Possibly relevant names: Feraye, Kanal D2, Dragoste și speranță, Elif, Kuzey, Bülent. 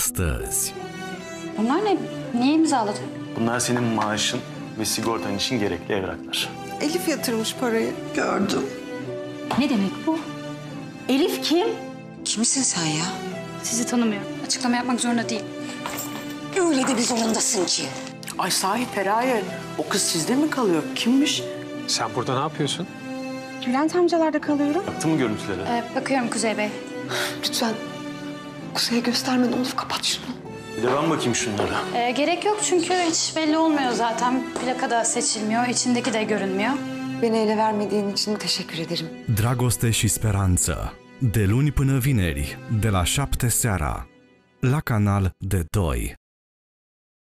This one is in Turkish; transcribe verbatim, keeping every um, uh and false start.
astăzi. Bunlar ne? Niye imzaladın? Bunlar senin maaşın ve sigortan için gerekli evraklar. Elif yatırmış parayı. Gördüm. Ne demek bu? Elif kim? Kimsin sen ya? Sizi tanımıyorum. Açıklama yapmak zorunda değil. Öyle de bir zorundasın ki. Ay sahi Feraye, o kız sizde mi kalıyor? Kimmiş? Sen burada ne yapıyorsun? Bülent amcalarda kalıyorum. Baktın mı görüntülere? Ee, bakıyorum Kuzey Bey. Lütfen Kuzey'e gösterme, ne olur kapat şunu. Bir de ben bakayım şunlara. Ee, gerek yok çünkü hiç belli olmuyor zaten. Plaka da seçilmiyor, içindeki de görünmüyor. Beni ele vermediğin için teşekkür ederim. Dragoste și speranță. De luni până vineri, de la șapte seara, la Kanal D doi.